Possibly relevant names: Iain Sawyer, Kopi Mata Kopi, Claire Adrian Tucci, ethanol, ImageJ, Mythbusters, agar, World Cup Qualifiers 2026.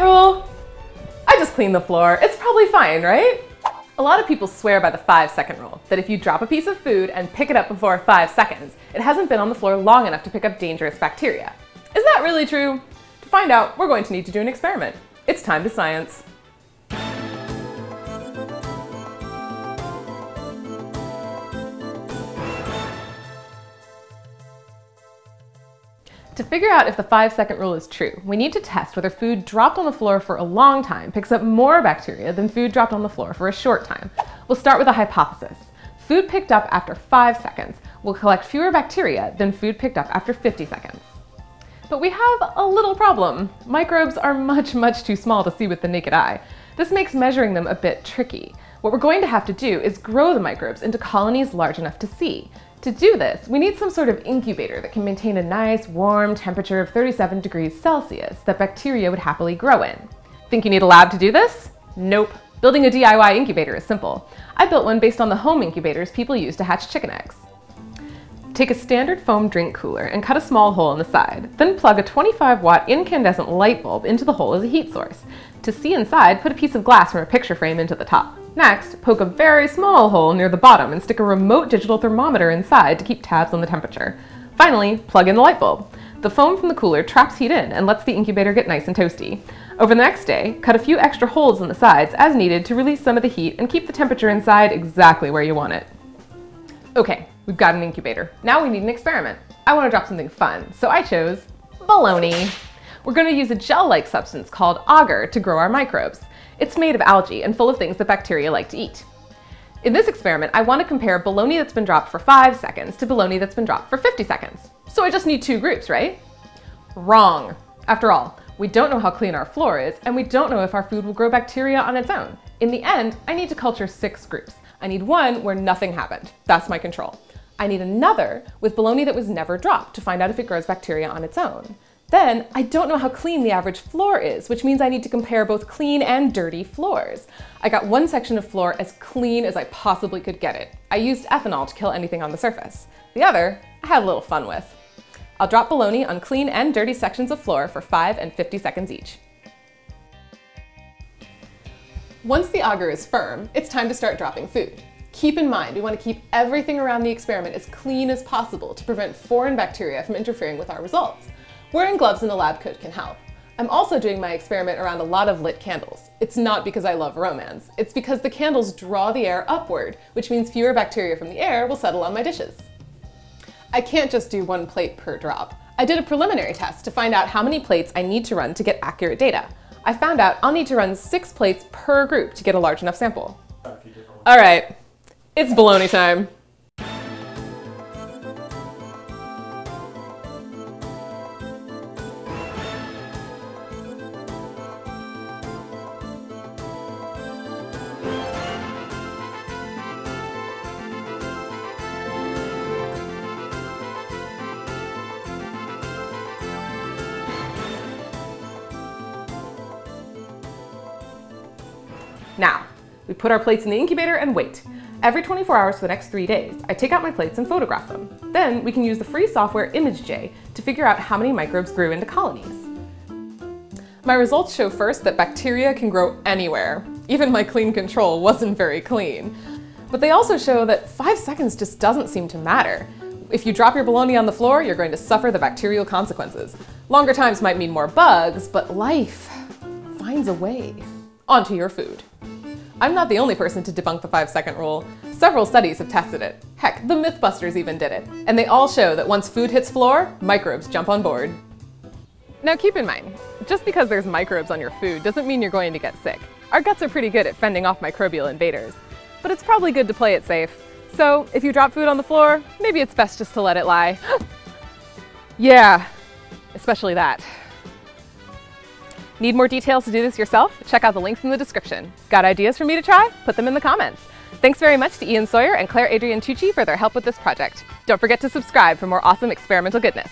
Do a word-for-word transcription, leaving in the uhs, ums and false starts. right rule? I just clean the floor. It's probably fine, right? A lot of people swear by the five second rule, that if you drop a piece of food and pick it up before five seconds, it hasn't been on the floor long enough to pick up dangerous bacteria. Is that really true? To find out, we're going to need to do an experiment. It's time to science. To figure out if the five second rule is true, we need to test whether food dropped on the floor for a long time picks up more bacteria than food dropped on the floor for a short time. We'll start with a hypothesis. Food picked up after five seconds will collect fewer bacteria than food picked up after fifty seconds. But we have a little problem. Microbes are much, much too small to see with the naked eye. This makes measuring them a bit tricky. What we're going to have to do is grow the microbes into colonies large enough to see. To do this, we need some sort of incubator that can maintain a nice warm temperature of thirty-seven degrees Celsius that bacteria would happily grow in. Think you need a lab to do this? Nope. Building a D I Y incubator is simple. I built one based on the home incubators people use to hatch chicken eggs. Take a standard foam drink cooler and cut a small hole in the side. Then plug a twenty-five watt incandescent light bulb into the hole as a heat source. To see inside, put a piece of glass from a picture frame into the top. Next, poke a very small hole near the bottom and stick a remote digital thermometer inside to keep tabs on the temperature. Finally, plug in the light bulb. The foam from the cooler traps heat in and lets the incubator get nice and toasty. Over the next day, cut a few extra holes in the sides as needed to release some of the heat and keep the temperature inside exactly where you want it. Okay, we've got an incubator. Now we need an experiment. I want to drop something fun, so I chose bologna. We're going to use a gel-like substance called agar to grow our microbes. It's made of algae and full of things that bacteria like to eat. In this experiment, I want to compare bologna that's been dropped for five seconds to bologna that's been dropped for fifty seconds. So I just need two groups, right? Wrong. After all, we don't know how clean our floor is, and we don't know if our food will grow bacteria on its own. In the end, I need to culture six groups. I need one where nothing happened. That's my control. I need another with bologna that was never dropped to find out if it grows bacteria on its own. Then, I don't know how clean the average floor is, which means I need to compare both clean and dirty floors. I got one section of floor as clean as I possibly could get it. I used ethanol to kill anything on the surface. The other, I had a little fun with. I'll drop bologna on clean and dirty sections of floor for five and fifty seconds each. Once the agar is firm, it's time to start dropping food. Keep in mind, we want to keep everything around the experiment as clean as possible to prevent foreign bacteria from interfering with our results. Wearing gloves and a lab coat can help. I'm also doing my experiment around a lot of lit candles. It's not because I love romance. It's because the candles draw the air upward, which means fewer bacteria from the air will settle on my dishes. I can't just do one plate per drop. I did a preliminary test to find out how many plates I need to run to get accurate data. I found out I'll need to run six plates per group to get a large enough sample. All right, it's bologna time. Now, we put our plates in the incubator and wait. Every twenty-four hours for the next three days, I take out my plates and photograph them. Then we can use the free software ImageJ to figure out how many microbes grew into colonies. My results show first that bacteria can grow anywhere. Even my clean control wasn't very clean. But they also show that five seconds just doesn't seem to matter. If you drop your bologna on the floor, you're going to suffer the bacterial consequences. Longer times might mean more bugs, but life finds a way. Onto your food. I'm not the only person to debunk the five-second rule. Several studies have tested it. Heck, the Mythbusters even did it. And they all show that once food hits floor, microbes jump on board. Now keep in mind, just because there's microbes on your food doesn't mean you're going to get sick. Our guts are pretty good at fending off microbial invaders. But it's probably good to play it safe. So if you drop food on the floor, maybe it's best just to let it lie. Yeah, especially that. Need more details to do this yourself? Check out the links in the description. Got ideas for me to try? Put them in the comments. Thanks very much to Iain Sawyer and Claire Adrian Tucci for their help with this project. Don't forget to subscribe for more awesome experimental goodness.